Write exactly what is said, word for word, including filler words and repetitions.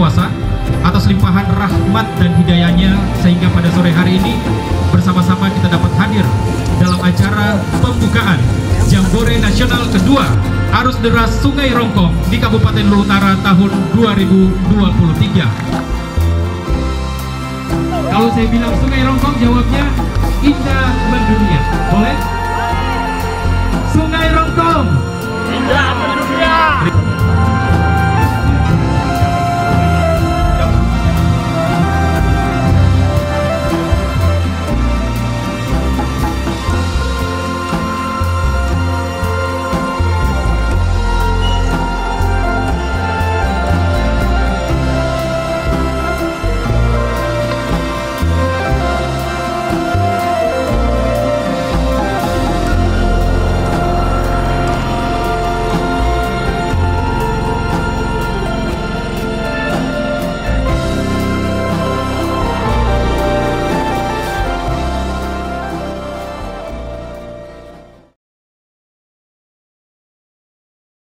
Kuasa atas limpahan rahmat dan hidayahnya, sehingga pada sore hari ini bersama-sama kita dapat hadir dalam acara pembukaan Jambore Nasional kedua Arus Deras Sungai Rongkong di Kabupaten Luwu Utara tahun dua ribu dua puluh tiga. Kalau saya bilang Sungai Rongkong, jawabnya indah mendunia. Boleh? Sungai Rongkong indah mendunia.